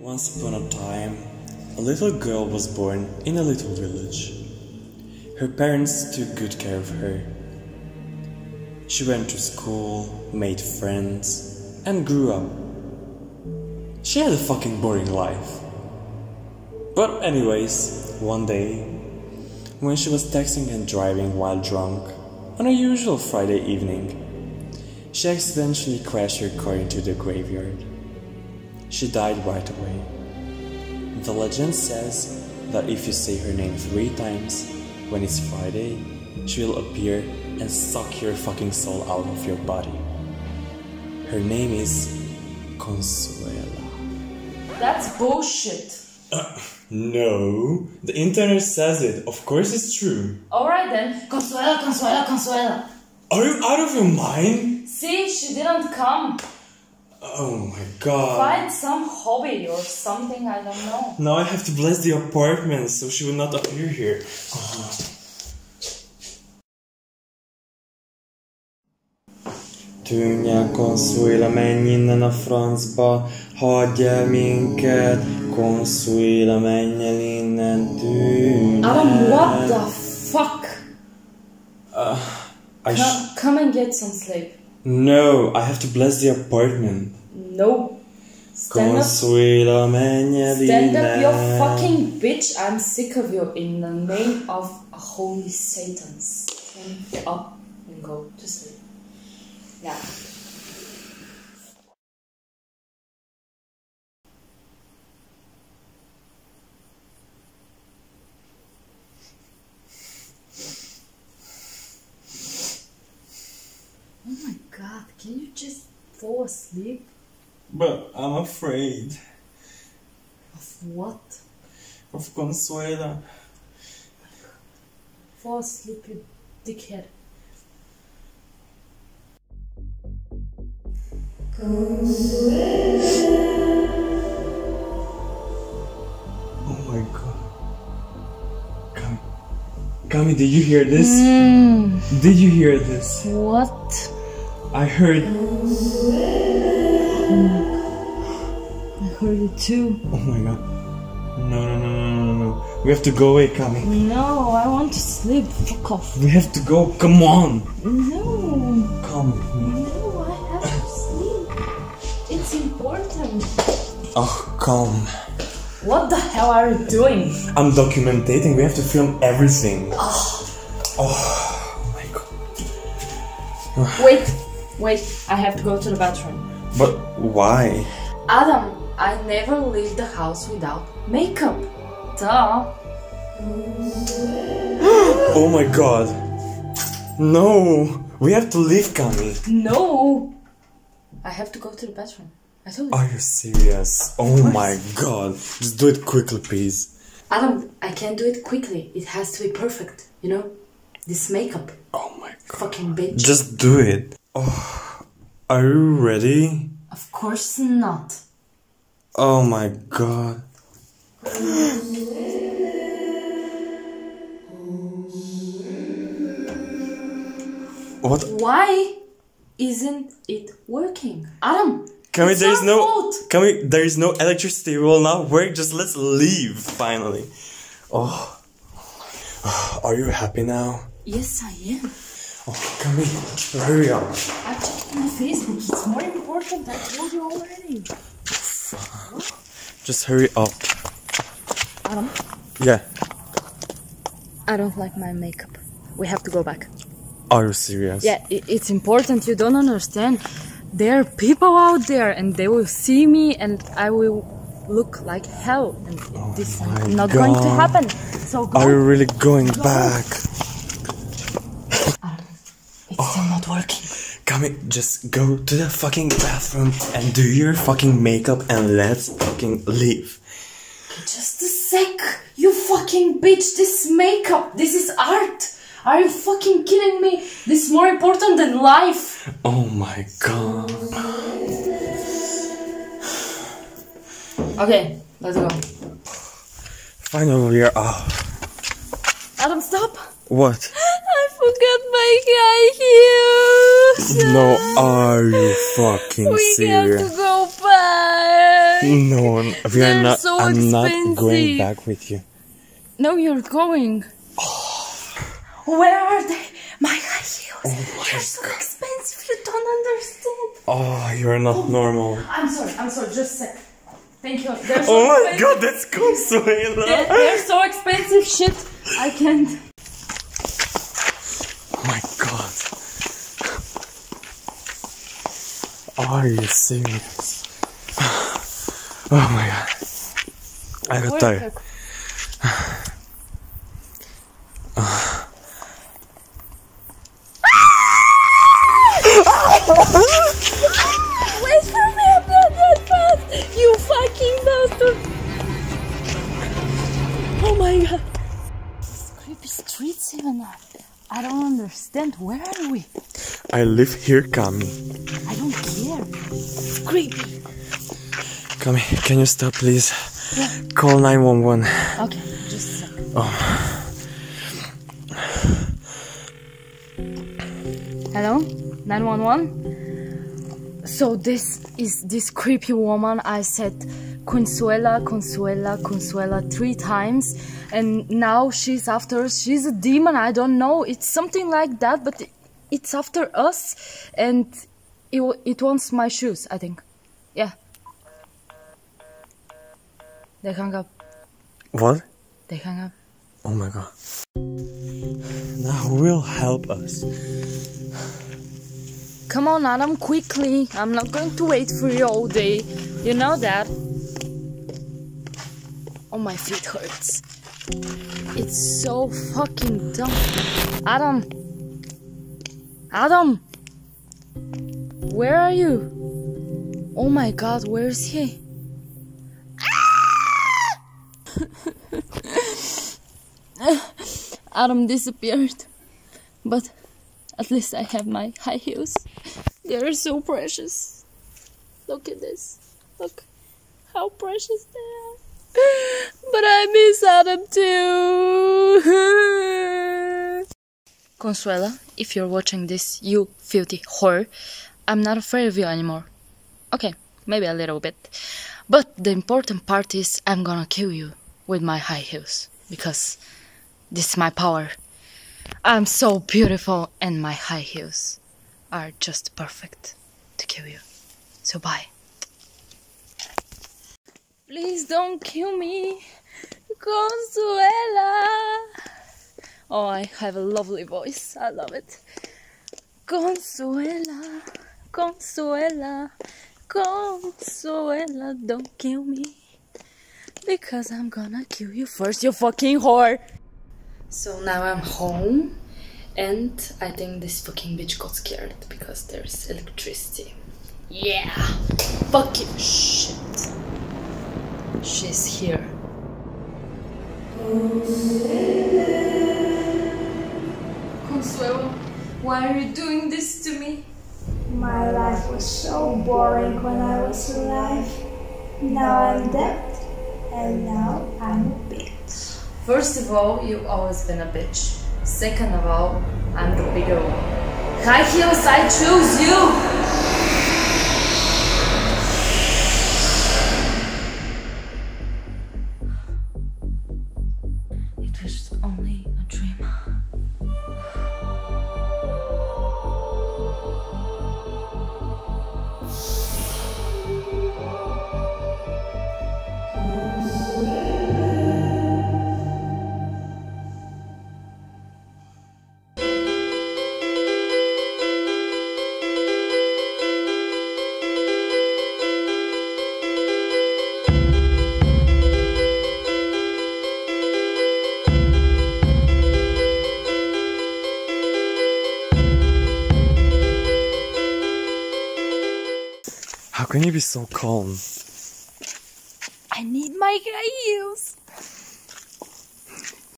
Once upon a time, a little girl was born in a little village. Her parents took good care of her. She went to school, made friends, and grew up. She had a fucking boring life. But anyways, one day, when she was texting and driving while drunk, on her usual Friday evening, she accidentally crashed her car into the graveyard. She died right away. The legend says that if you say her name 3 times, when it's Friday, she will appear and suck your fucking soul out of your body. Her name is Consuela. That's bullshit. No, the internet says it. Of course it's true. Alright then, Consuela, Consuela, Consuela. Are you out of your mind? See, she didn't come. Oh my god. Find some hobby or something, I don't know. Now I have to bless the apartment so she will not appear here. Tűnj el, Consuela, menj innen a francba, hagyj el minket, Consuela, menj el innen, tűnj el. Adam, what the fuck? Come and get some sleep. No, I have to bless the apartment. No. Consuela, menj el innen. Stand up, you fucking bitch. I'm sick of you in the name of a holy Satan. Stand up and go to sleep. Yeah. Oh my god, can you just fall asleep? But I'm afraid. Of what? Of Consuela. Fall asleep, you dickhead. Oh my god. Kami, did you hear this? Mm. Did you hear this? What? I heard. I heard it too. Oh my god. No. We have to go away, Kami. No, I want to sleep. Fuck off. We have to go. Come on. No. Kami. No, I have to sleep. It's important. Oh, come. What the hell are you doing? I'm documenting. We have to film everything. Oh my god. Wait. Wait, I have to go to the bathroom. But why? Adam, I never leave the house without makeup. Duh. Oh my god. No, we have to leave, Kami. No. I have to go to the bathroom. I told you. Are you serious? Oh my god. Just do it quickly, please. Adam, I can't do it quickly. It has to be perfect, you know? This makeup. Oh my god. Fucking bitch. Just do it. Oh, are you ready? Of course not. Oh my god. What? Why isn't it working? Adam, it's our fault. There is no electricity, it will not work, just let's leave finally. Oh, are you happy now? Yes, I am. Oh, Kami, hurry up. I'm checking my Facebook, it's more important, I told you already. Just hurry up. Adam? Yeah? I don't like my makeup. We have to go back. Are you serious? Yeah, it's important, you don't understand. There are people out there and they will see me and I will look like hell. And this is not going to happen. So go. Are you really going back? Working. Kami, just go to the fucking bathroom and do your fucking makeup and let's fucking leave. Just a sec, you fucking bitch, this makeup, this is art. Are you fucking kidding me? This is more important than life. Oh my god. Okay, let's go. Finally, we are off. Adam, stop. What? I forgot. I got used. No, are you fucking serious? We have to go back. No, we are not. So I'm not going back with you. No, you're going. Oh. Where are they? My high heels. Oh, they're so expensive. You don't understand. Oh, you're not normal. I'm sorry. Just a sec. Thank you. They're so expensive. God, that's Consuela. They're so expensive. Shit, I can't. My God. Are you serious? Oh my God. I got tired. Wait for me, I'm not that fast. You fucking bastard. Oh my God. These creepy streets even up. I don't understand. Where are we? I live here, Cami. I don't care. It's creepy. Cami, can you stop, please? Yeah. Call 911. Okay, just a second. Oh. Hello? 911? So this is this creepy woman. I said Consuela 3 times, and now she's after us. She's a demon, I don't know, it's something like that, but it's after us, and it wants my shoes, I think. Yeah, they hung up. What? They hung up. Oh my God. Now will help us. Come on, Adam, quickly. I'm not going to wait for you all day, you know that. Oh, my feet hurts. It's so fucking dumb. Adam! Adam! Where are you? Oh my God, where is he? Adam disappeared. But at least I have my high heels. They are so precious. Look at this. Look how precious they are. But I miss Adam too. Consuela, if you're watching this, you filthy whore, I'm not afraid of you anymore. Okay, maybe a little bit. But the important part is I'm gonna kill you with my high heels. Because this is my power. I'm so beautiful and my high heels are just perfect to kill you. So bye. Please don't kill me, Consuela. Oh, I have a lovely voice. I love it. Consuela, Consuela, Consuela, don't kill me. Because I'm gonna kill you first, you fucking whore. So now I'm home. And I think this fucking bitch got scared because there's electricity. Yeah. Fucking shit. She's here. Consuela, why are you doing this to me? My life was so boring when I was alive. Now I'm dead, and now I'm a bitch. First of all, you've always been a bitch. Second of all, I'm the bigger one. High heels, I choose you! Only a dream. How can you be so calm? I need my high heels.